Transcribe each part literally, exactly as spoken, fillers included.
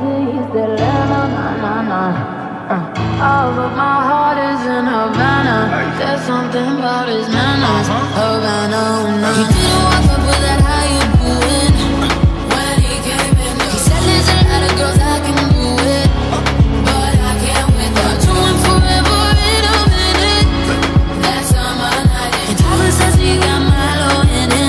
days that land on na-na-na. uh. Oh, but my heart is in Havana. There's something about his manners. Havana, oh, nah. You didn't walk up with that how you doing. When he came in, he said there's a lot of girls I can do it, but I can't wait. I'm doing forever in a minute. That summer night in Tyler says he got Milo in him.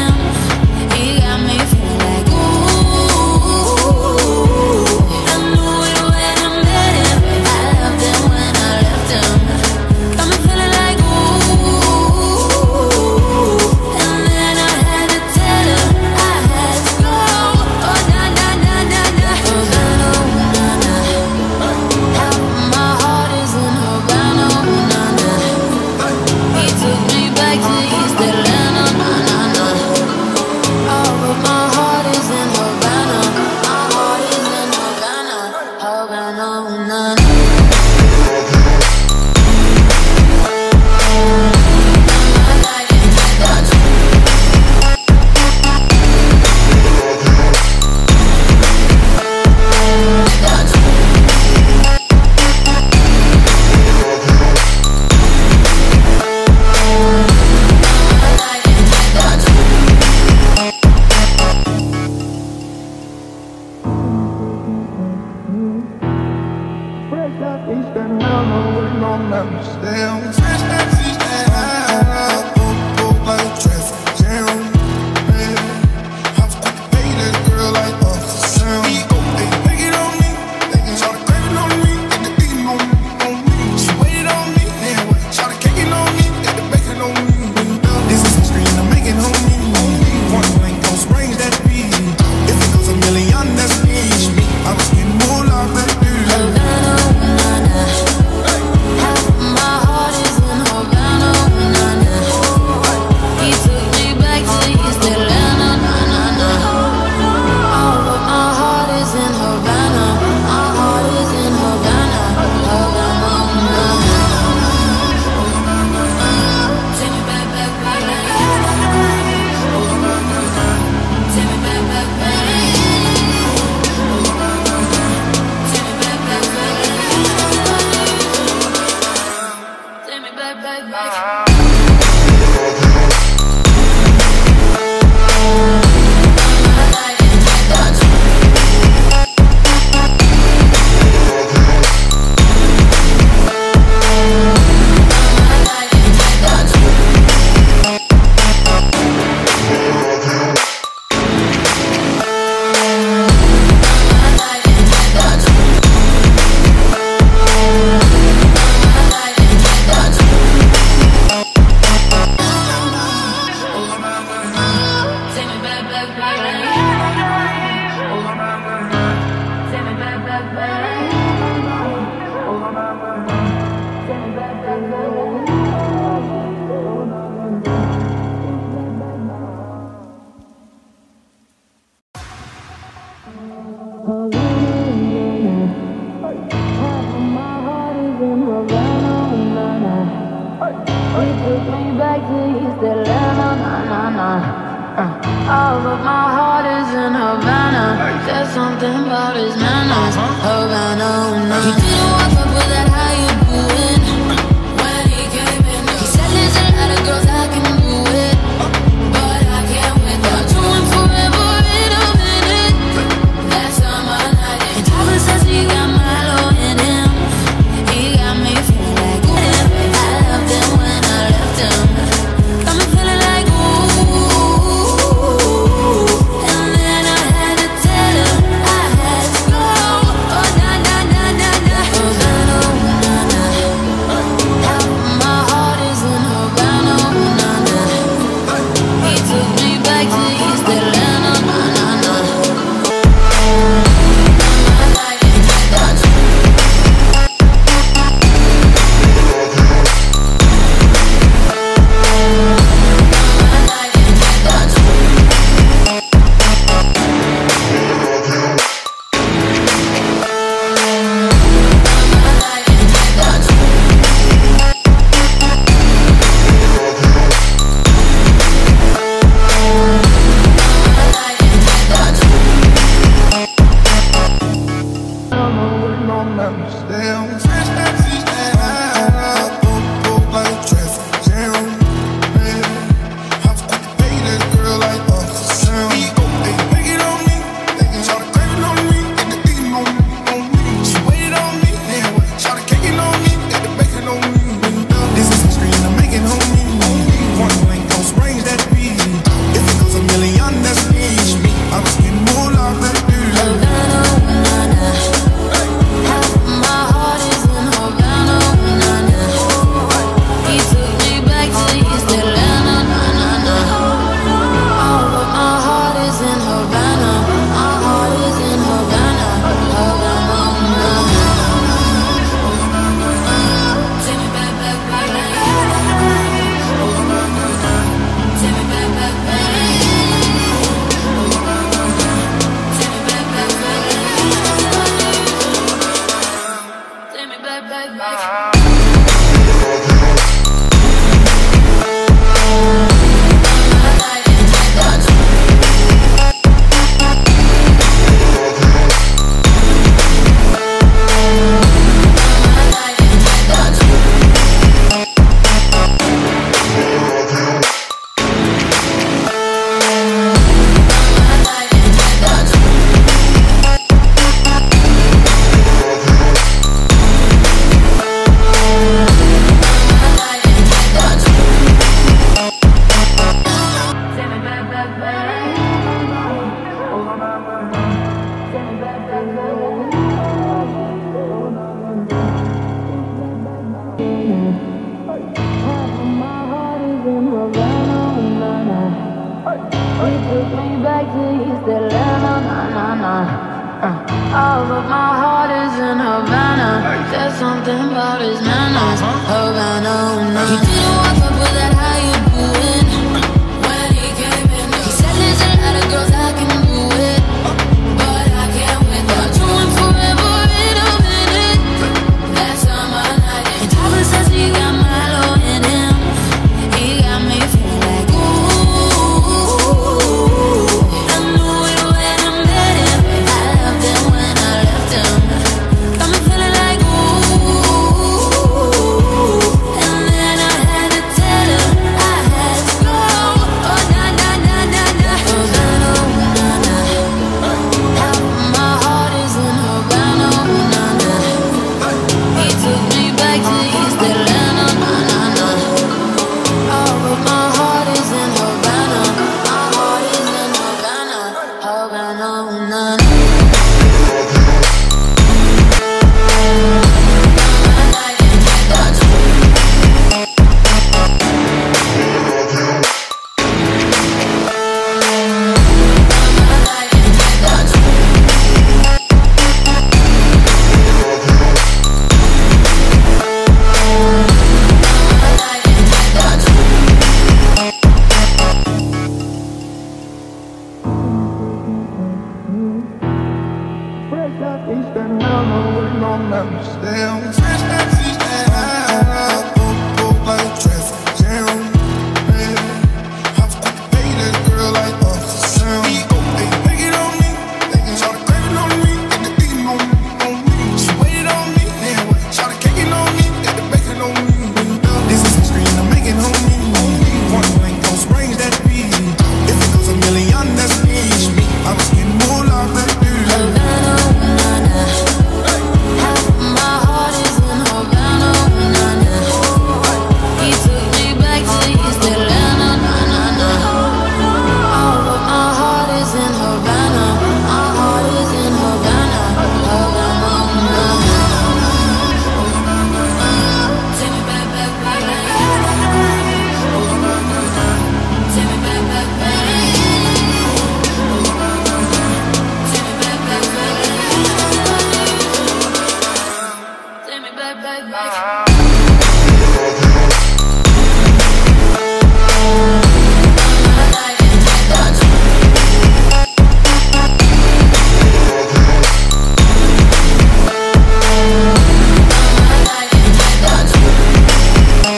but my heart is in Havana. There's something about his manners, Havana, oh no.